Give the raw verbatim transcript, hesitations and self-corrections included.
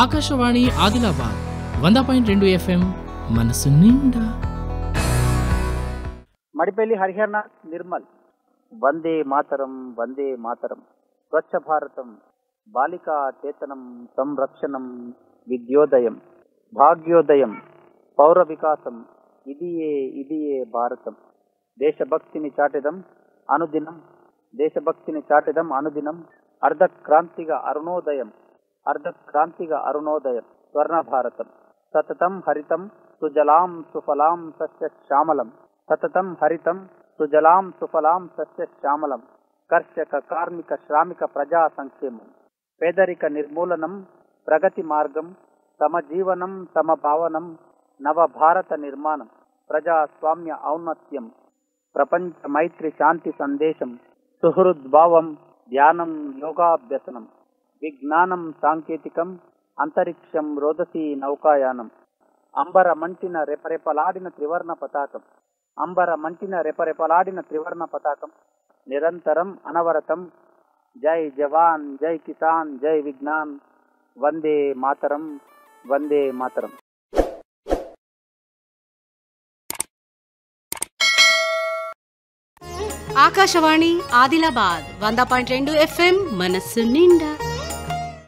ఆకాశవాణి ఆదిలాబాద్ వంద పాయింట్ రెండు ఎఫ్ఎం మనసు నిండా. మడిపల్లి హరిహరనాథ్ నిర్మల్. వందే మాతరం, వందే మాతరం. స్వచ్ఛ భారతం, బాలికా చేతనం, సంరక్షణం, విద్యోదయం, భాగ్యోదయం, పౌర వికాసం, ఇదియే ఇదియే భారతం. దేశభక్తిని చాటెదం అనుదినం, దేశభక్తిని చాటెదం అనుదినం. అర్ధ క్రాంతిగా అరుణోదయం, అర్ధ క్రాంతిగా అరుణోదయం. స్వర్ణ భారతం. సతతం హరితం సుజలాం సుఫలాం సస్య శ్యామలం. సతతం హరితం సుజలాం సుఫలాం సస్య శ్యామలం. కర్షక కార్మిక శ్రామిక ప్రజా సంక్షేమం. పేదరిక నిర్మూలనం, ప్రగతి మార్గం, తమ జీవనం తమ భావనం. నవ భారత నిర్మాణం, ప్రజాస్వామ్య ఔన్నత్యం. ప్రపంచ మైత్రి శాంతి సందేశం. సుహృద్భావం, ధ్యానం, యోగాభ్యసనం, విజ్ఞానం, సాంకేతికం, అంతరిక్షం, రోదసీ నౌకాయానం. అంబర మంటిన రెపరెపలాడిన త్రివర్ణ పతాకం, అంబర మంటిన రెపరెపలాడిన త్రివర్ణ పతాకం. నిరంతరం అనవరతం. జై జవాన్, జై కిసాన్, జై విజ్ఞాన్. వందే మాతరం, వందే మాతరం. ఆకాశవాణి ఆదిలాబాద్ వంద పాయింట్ రెండు ఎఫ్ఎం మనస్సు నిండా.